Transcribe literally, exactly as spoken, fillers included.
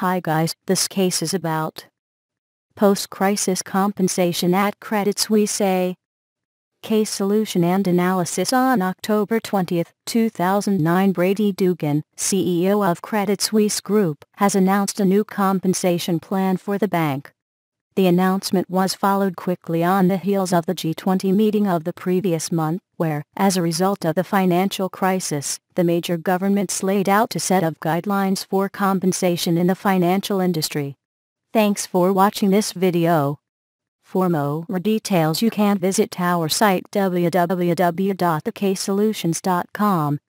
Hi guys, this case is about post-crisis compensation at Credit Suisse. A case solution and analysis. On October twentieth, two thousand nine, Brady Dugan, C E O of Credit Suisse Group, has announced a new compensation plan for the bank. The announcement was followed quickly on the heels of the G twenty meeting of the previous month, where, as a result of the financial crisis, the major governments laid out a set of guidelines for compensation in the financial industry. Thanks for watching this video. For more details you can visit our site w w w dot the case solutions dot com.